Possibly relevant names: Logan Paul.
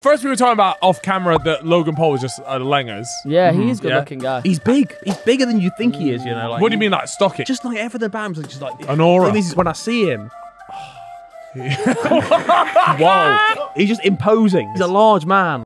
First, we were talking about off camera that Logan Paul was just a langers. Yeah, he is a good-looking guy. He's big. He's bigger than you think he is, you know. Like, what do you mean, like, stocky? Just like everything, bams, just like an aura. This is when I see him. Wow. He's just imposing. He's a large man.